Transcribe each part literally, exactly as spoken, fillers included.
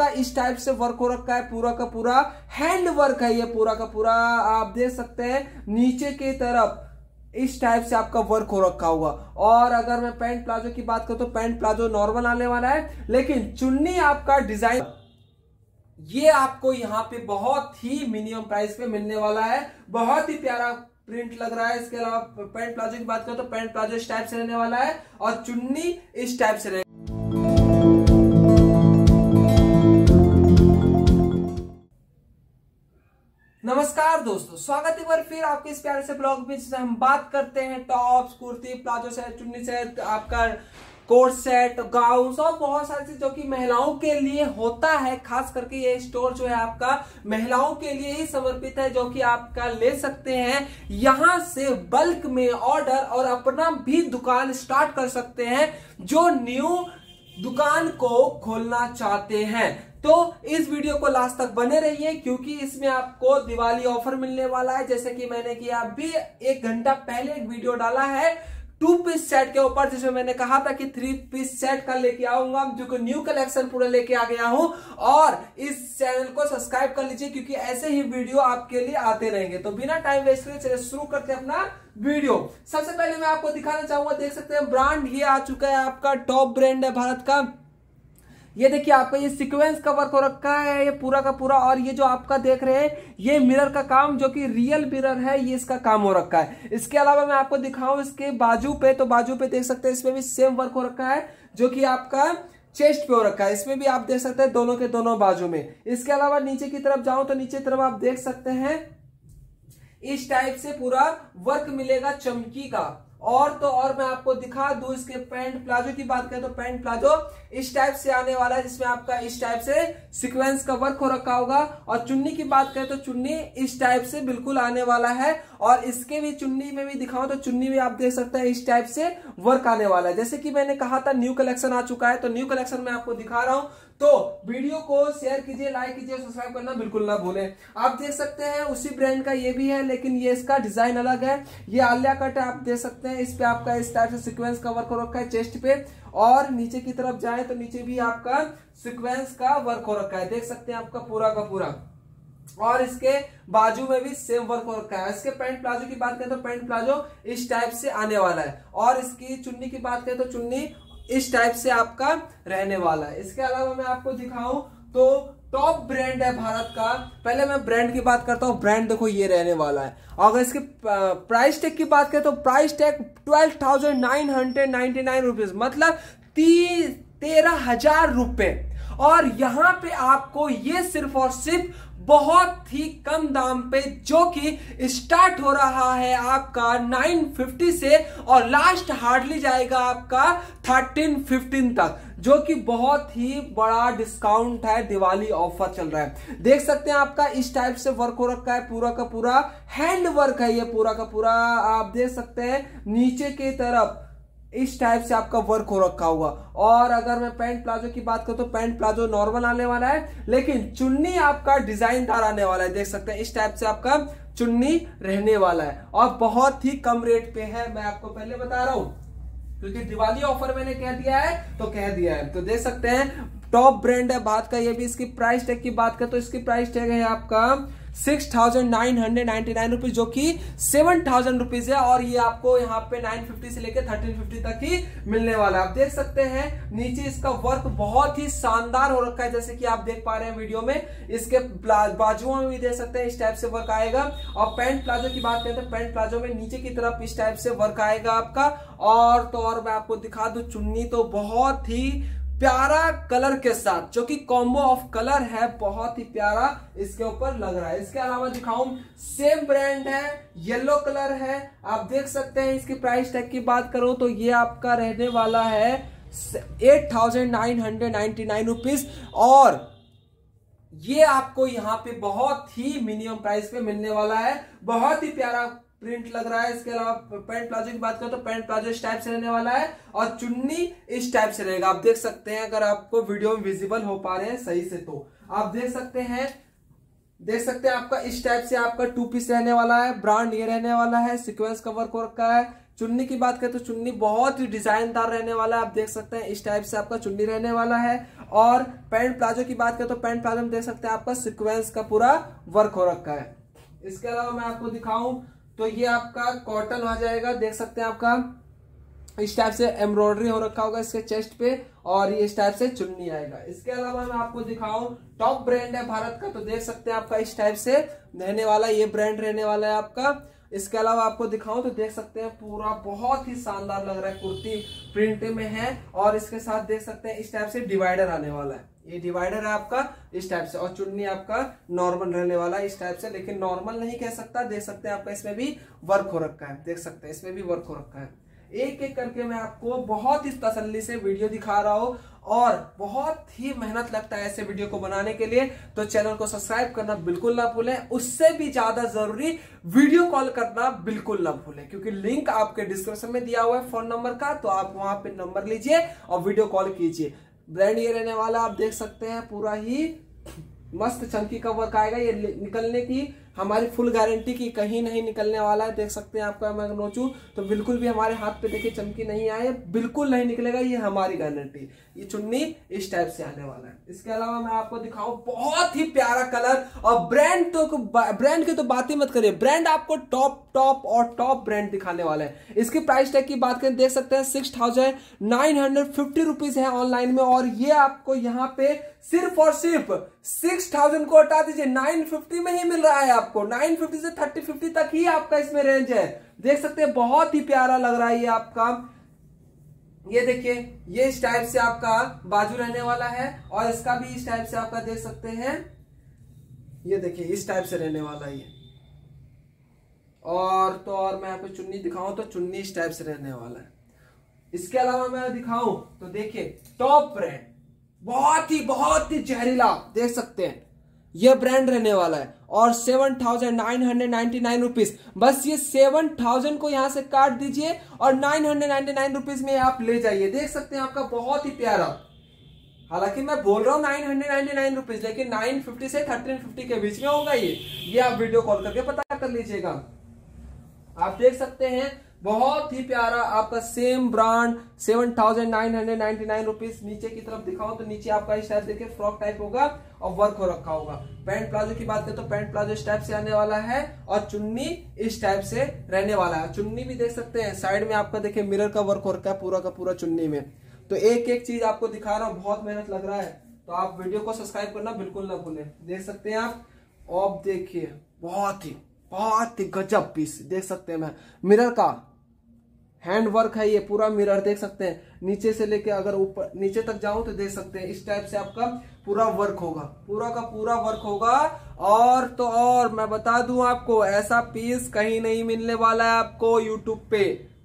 का इस टाइप से वर्क हो रखा है, पूरा का पूरा हैंड वर्क है ये, पूरा का पूरा आप देख सकते हैं नीचे के तरफ इस टाइप से आपका वर्क हो रखा हुआ। और अगर मैं पैंट प्लाजो की बात करूं तो पैंट प्लाजो नॉर्मल आने वाला है, लेकिन चुन्नी आपका डिजाइन ये आपको यहाँ पे बहुत ही मिनिमम प्राइस पे मिलने वाला है। बहुत ही प्यारा प्रिंट लग रहा है। इसके अलावा पैंट प्लाजो की बात करें तो पैंट प्लाजो इस टाइप से रहने वाला है और चुन्नी इस टाइप से रहेगी। नमस्कार दोस्तों, स्वागत है एक बार फिर आपके इस प्यारे से ब्लॉग में जिसमें हम बात करते हैं tops, kurti, palazzo set, chunni set, आपका कोट सेट, गाउन और बहुत सारी चीज जो कि महिलाओं के लिए होता है। खास करके ये स्टोर जो है आपका महिलाओं के लिए ही समर्पित है, जो कि आपका ले सकते हैं यहाँ से बल्क में ऑर्डर और अपना भी दुकान स्टार्ट कर सकते हैं जो न्यू दुकान को खोलना चाहते हैं। तो इस वीडियो को लास्ट तक बने रहिए क्योंकि इसमें आपको दिवाली ऑफर मिलने वाला है। जैसे कि मैंने किया अभी एक घंटा पहले एक वीडियो डाला है टू पीस सेट के ऊपर, जिसमें मैंने कहा था कि थ्री पीस सेट का लेके आऊंगा जो कि न्यू कलेक्शन पूरा लेके आ गया हूं। और इस चैनल को सब्सक्राइब कर लीजिए क्योंकि ऐसे ही वीडियो आपके लिए आते रहेंगे। तो बिना टाइम वेस्ट किए चलिए शुरू करते हैं अपना वीडियो। सबसे पहले मैं आपको दिखाना चाहूंगा, देख सकते हैं ब्रांड ये आ चुका है आपका, टॉप ब्रांड है भारत का। ये देखिए आपका ये सीक्वेंस का वर्क हो रखा है ये पूरा का पूरा, और ये जो आपका देख रहे हैं ये मिरर का काम जो कि रियल मिरर है ये इसका काम हो रखा है। इसके अलावा मैं आपको दिखाऊं इसके बाजू पे, तो बाजू पे देख सकते हैं इसमें भी सेम वर्क हो रखा है जो कि आपका चेस्ट पे हो रखा है। इसमें भी आप देख सकते हैं दोनों के दोनों बाजू में। इसके अलावा नीचे की तरफ जाऊं तो नीचे की तरफ आप देख सकते हैं इस टाइप से पूरा वर्क मिलेगा चमकी का। और तो और मैं आपको दिखा दूं इसके पैंट प्लाजो की बात करें तो पैंट प्लाजो इस टाइप से आने वाला है जिसमें आपका इस टाइप से सीक्वेंस का वर्क हो रखा होगा। और चुन्नी की बात करें तो चुन्नी इस टाइप से बिल्कुल आने वाला है। और इसके भी चुन्नी में भी दिखाऊं तो चुन्नी में आप देख सकते हैं इस टाइप से वर्क आने वाला है। जैसे कि मैंने कहा था न्यू कलेक्शन आ चुका है तो न्यू कलेक्शन में आपको दिखा रहा हूं। तो वीडियो को शेयर कीजिए, लाइक कीजिए, सब्सक्राइब करना बिल्कुल ना भूलें। आप देख सकते हैं उसी ब्रांड का ये भी है लेकिन ये इसका डिजाइन अलग है, ये आलिया कट है आप देख सकते हैं। इस पे आपका इस टाइप से सीक्वेंस का वर्क हो रखा है चेस्ट पे, और नीचे की तरफ जाए तो नीचे भी आपका सीक्वेंस का वर्क हो रखा है, देख सकते हैं आपका पूरा का पूरा। और इसके बाजू में भी सेम वर्क हो रखा है। इसके पैंट प्लाजो की बात करें तो पैंट प्लाजो इस टाइप से आने वाला है। और इसकी चुन्नी की बात करें तो चुन्नी इस टाइप से आपका रहने वाला है। इसके अलावा मैं आपको दिखाऊं तो टॉप ब्रांड है भारत का। पहले मैं ब्रांड की बात करता हूं। ब्रांड देखो ये रहने वाला है। अगर इसके प्राइस टैग की बात करें तो price tag twelve thousand nine hundred ninety nine rupees, मतलब तीस तेरह हजार रुपये। और यहाँ पे आपको ये सिर्फ और सिर्फ बहुत ही कम दाम पे जो कि स्टार्ट हो रहा है आपका नौ सौ पचास से और लास्ट हार्डली जाएगा आपका तेरह सौ पंद्रह तक, जो कि बहुत ही बड़ा डिस्काउंट है, दिवाली ऑफर चल रहा है। देख सकते हैं आपका इस टाइप से वर्क हो रखा है, पूरा का पूरा हैंड वर्क है ये, पूरा का पूरा आप देख सकते हैं नीचे की तरफ इस टाइप से आपका वर्क हो रखा हुआ। और अगर मैं पैंट प्लाजो की बात करूं तो पैंट प्लाजो नॉर्मल आने वाला है, लेकिन चुन्नी आपका डिजाइनदार आने वाला है, देख सकते हैं इस टाइप से आपका चुन्नी रहने वाला है। और बहुत ही कम रेट पे है, मैं आपको पहले बता रहा हूं क्योंकि दिवाली ऑफर मैंने कह दिया है तो कह दिया है। तो देख सकते हैं टॉप ब्रांड है भारत का ये भी। इसकी प्राइस टैग की बात करें तो इसकी प्राइस टैग है आपका six thousand nine hundred ninety nine rupees जो कि सेवन थाउजेंड रुपीज है। और ये आपको यहाँ पे नाइन फिफ्टी से लेकर थर्टीन फिफ्टी तक ही मिलने वाला है। आप देख सकते हैं नीचे इसका वर्क बहुत ही शानदार हो रखा है, जैसे कि आप देख पा रहे हैं वीडियो में। इसके बाजुओं में भी देख सकते हैं इस टाइप से वर्क आएगा। और पैंट प्लाजो की बात करें तो पैंट प्लाजो में नीचे की तरफ इस टाइप से वर्क आएगा आपका। और तो और मैं आपको दिखा दूं चुन्नी तो बहुत ही प्यारा कलर के साथ, जो कि कॉम्बो ऑफ कलर है, बहुत ही प्यारा इसके ऊपर लग रहा है। इसके अलावा दिखाऊं सेम ब्रांड है, येलो कलर है आप देख सकते हैं। इसकी प्राइस टैग की बात करूं तो ये आपका रहने वाला है eight thousand nine hundred ninety nine rupees. और ये आपको यहाँ पे बहुत ही मिनिमम प्राइस पे मिलने वाला है। बहुत ही प्यारा प्रिंट लग रहा है। इसके अलावा पैंट प्लाजो की बात करें तो पैंट प्लाजो इस टाइप से रहने वाला है और चुन्नी इस टाइप से रहेगा, आप देख सकते हैं। अगर आपको वीडियो में विजिबल हो पा रहे हैं सही से तो आप देख सकते हैं देख सकते हैं आपका इस टाइप से आपका टू पीस रहने वाला है। ब्रांड ये रहने वाला है, सिक्वेंस कवर को रखा है, चुन्नी की बात करें तो चुन्नी बहुत ही डिजाइनदार रहने वाला है, आप देख सकते हैं इस टाइप से आपका चुन्नी रहने वाला है। और पैंट प्लाजो की बात करें तो पैंट प्लाजो में देख सकते हैं आपका सिक्वेंस का पूरा वर्क हो रखा है। इसके अलावा मैं आपको दिखाऊं तो ये आपका कॉटन आ जाएगा, देख सकते हैं आपका इस टाइप से एम्ब्रॉयडरी हो रखा होगा इसके चेस्ट पे और ये इस टाइप से चुन्नी आएगा। इसके अलावा मैं आपको दिखाऊं टॉप ब्रांड है भारत का, तो देख सकते हैं आपका इस टाइप से रहने वाला ये ब्रांड रहने वाला है आपका। इसके अलावा आपको दिखाऊं तो देख सकते हैं पूरा बहुत ही शानदार लग रहा है, कुर्ती प्रिंट में है और इसके साथ देख सकते हैं इस टाइप से डिवाइडर आने वाला है, ये डिवाइडर है आपका इस टाइप से और चुन्नी आपका नॉर्मल रहने वाला है इस टाइप से, लेकिन नॉर्मल नहीं कह सकता, देख सकते हैं आपका इसमें भी वर्क हो रखा है, देख सकते हैं इसमें भी वर्क हो रखा है। एक एक करके मैं आपको बहुत ही तसल्ली से वीडियो दिखा रहा हूँ और बहुत ही मेहनत लगता है ऐसे वीडियो को बनाने के लिए, तो चैनल को सब्सक्राइब करना बिल्कुल ना भूलें, उससे भी ज्यादा जरूरी वीडियो कॉल करना बिल्कुल ना भूलें, क्योंकि लिंक आपके डिस्क्रिप्शन में दिया हुआ है फोन नंबर का, तो आप वहां पे नंबर लीजिए और वीडियो कॉल कीजिए। ब्रांड ये रहने वाला आप देख सकते हैं, पूरा ही मस्त चमकी का वर्क आएगा, ये निकलने की हमारी फुल गारंटी की कहीं नहीं निकलने वाला है, देख सकते हैं आपका मैं नोचू तो बिल्कुल भी हमारे हाथ पे देखिए चमकी नहीं आए, बिल्कुल नहीं निकलेगा, ये हमारी गारंटी। ये चुन्नी इस टाइप से आने वाला है। इसके अलावा मैं आपको दिखाऊं बहुत ही प्यारा कलर और ब्रांड, तो ब्रांड की तो बात ही मत करिए, ब्रांड आपको टॉप टॉप और टॉप ब्रांड दिखाने वाला है। इसकी प्राइस टैग की बात करें देख सकते हैं six thousand nine hundred fifty rupees है ऑनलाइन में और ये आपको यहाँ पे सिर्फ और सिर्फ सिक्स थाउजेंड को हटा दीजिए नाइन फिफ्टी में ही मिल रहा है आपको, नाइन फिफ्टी से थर्टी फिफ्टी तक ही आपका इसमें रेंज है, देख सकते हैं बहुत ही प्यारा लग रहा है ये आपका। ये देखिए ये इस टाइप से आपका बाजू रहने वाला है और इसका भी इस टाइप से आपका देख सकते हैं, ये देखिए इस टाइप से रहने वाला है। और तो और मैं यहाँ पे चुन्नी दिखाऊं तो चुन्नी इस टाइप से रहने वाला है। इसके अलावा मैं दिखाऊं तो देखिए टॉप ब्रांड बहुत ही बहुत ही जहरीला, देख सकते हैं यह ब्रांड रहने वाला है और seven thousand nine hundred ninety nine rupees, बस ये सेवन थाउजेंड को यहां से काट दीजिए और nine hundred ninety nine rupees में आप ले जाइए, देख सकते हैं आपका बहुत ही प्यारा। हालांकि मैं बोल रहा हूँ nine hundred ninety nine rupees, लेकिन नाइन फिफ्टी से थर्टीन फिफ्टी के बीच में होगा ये ये आप वीडियो कॉल करके पता कर लीजिएगा। आप देख सकते हैं बहुत ही प्यारा आपका same brand seven thousand nine hundred ninety nine rupees. नीचे की तरफ दिखाऊं तो नीचे आपका इस टाइप देखिए फ्रॉक टाइप होगा और वर्क हो रखा होगा। पैंट प्लाजो की बात करें तो पैंट प्लाजो इस टाइप से आने वाला है और चुन्नी इस टाइप से रहने वाला है। चुन्नी भी देख सकते हैं साइड में आपका देखिये मिरर का वर्क हो रखा है पूरा का पूरा चुन्नी में। तो एक एक चीज आपको दिखा रहा हूँ, बहुत मेहनत लग रहा है, तो आप वीडियो को सब्सक्राइब करना बिल्कुल ना भूलें। देख सकते हैं आप, और देखिए बहुत ही बहुत ही गजब पीस, देख सकते हैं मैं मिरर का हैंड वर्क है, ये पूरा मिरर देख सकते हैं नीचे से लेके अगर ऊपर नीचे तक जाऊं तो देख सकते हैं इस टाइप से आपका पूरा वर्क होगा, पूरा का पूरा वर्क होगा। और तो और मैं बता दूं आपको, ऐसा पीस कहीं नहीं मिलने वाला है आपको यूट्यूब पे,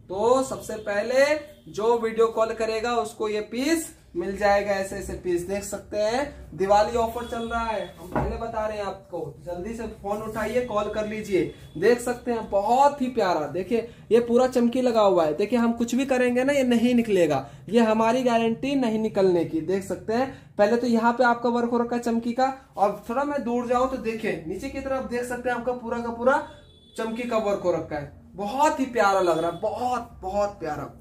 तो सबसे पहले जो वीडियो कॉल करेगा उसको ये पीस मिल जाएगा। ऐसे ऐसे पीस देख सकते हैं, दिवाली ऑफर चल रहा है, हम पहले बता रहे हैं आपको, जल्दी से फोन उठाइए कॉल कर लीजिए। देख सकते हैं बहुत ही प्यारा, देखिए ये पूरा चमकी लगा हुआ है, देखिए हम कुछ भी करेंगे ना ये नहीं निकलेगा, ये हमारी गारंटी नहीं निकलने की। देख सकते हैं पहले तो यहाँ पे आपका वर्क हो रखा है चमकी का और थोड़ा मैं दूर जाऊं तो देखिये नीचे की तरफ देख सकते हैं आपका पूरा का पूरा चमकी का वर्क हो रखा है, बहुत ही प्यारा लग रहा है, बहुत बहुत प्यारा।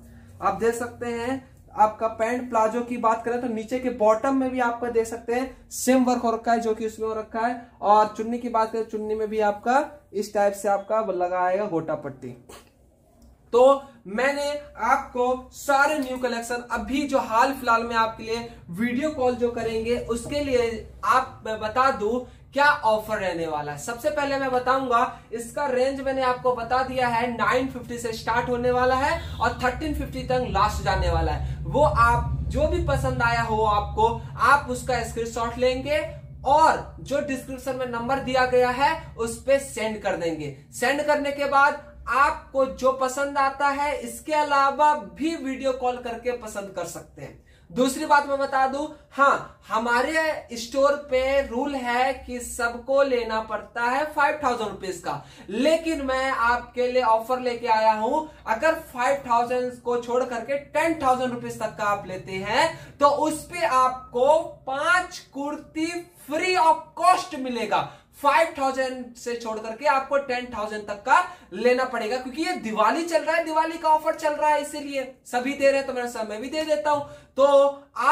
आप देख सकते हैं आपका पैंट प्लाजो की बात करें तो नीचे के बॉटम में भी आपका देख सकते हैं सेम वर्क हो रखा है जो कि उसमें हो रखा है। और चुन्नी की बात करें, चुन्नी में भी आपका इस टाइप से आपका लगाएगा गोटा पट्टी। तो मैंने आपको सारे न्यू कलेक्शन अभी जो हाल फिलहाल में आपके लिए वीडियो कॉल जो करेंगे उसके लिए आप मैं बता दूं क्या ऑफर रहने वाला है। सबसे पहले मैं बताऊंगा इसका रेंज मैंने आपको बता दिया है, नाइन फिफ्टी से स्टार्ट होने वाला है और थर्टीन फिफ्टी तक लास्ट जाने वाला है। वो आप जो भी पसंद आया हो आपको, आप उसका स्क्रीनशॉट लेंगे और जो डिस्क्रिप्शन में नंबर दिया गया है उस पे सेंड कर देंगे। सेंड करने के बाद आपको जो पसंद आता है, इसके अलावा भी वीडियो कॉल करके पसंद कर सकते हैं। दूसरी बात मैं बता दूं, हाँ हमारे स्टोर पे रूल है कि सबको लेना पड़ता है फाइव थाउजेंड रुपीज का, लेकिन मैं आपके लिए ऑफर लेके आया हूं, अगर फाइव थाउजेंड को छोड़ करके टेन थाउजेंड रुपीज तक का आप लेते हैं तो उस पे आपको पांच कुर्ती फ्री ऑफ कॉस्ट मिलेगा। फाइव थाउजेंड से छोड़ करके आपको टेन थाउजेंड तक का लेना पड़ेगा, क्योंकि ये दिवाली चल रहा है, दिवाली का ऑफर चल रहा है, इसीलिए सभी दे रहे हैं तो मैं समय भी दे देता हूं। तो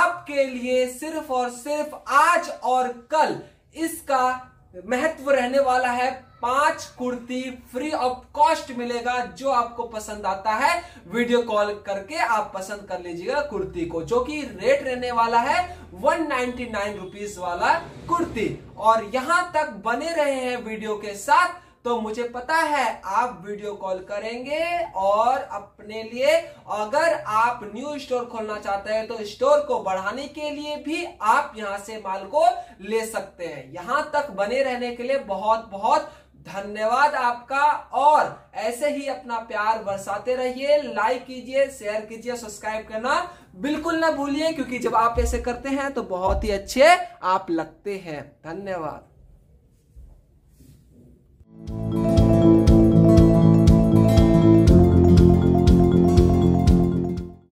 आपके लिए सिर्फ और सिर्फ आज और कल इसका महत्व रहने वाला है। पांच कुर्ती फ्री ऑफ कॉस्ट मिलेगा, जो आपको पसंद आता है वीडियो कॉल करके आप पसंद कर लीजिएगा कुर्ती को, जो कि रेट रहने वाला है वन नाइन्टी नाइन रुपीस वाला कुर्ती। और यहां तक बने रहे हैं वीडियो के साथ तो मुझे पता है आप वीडियो कॉल करेंगे और अपने लिए, अगर आप न्यू स्टोर खोलना चाहते हैं तो स्टोर को बढ़ाने के लिए भी आप यहां से माल को ले सकते हैं। यहां तक बने रहने के लिए बहुत बहुत धन्यवाद आपका, और ऐसे ही अपना प्यार बरसाते रहिए। लाइक कीजिए, शेयर कीजिए, सब्सक्राइब करना बिल्कुल ना भूलिए, क्योंकि जब आप ऐसे करते हैं तो बहुत ही अच्छे आप लगते हैं। धन्यवाद।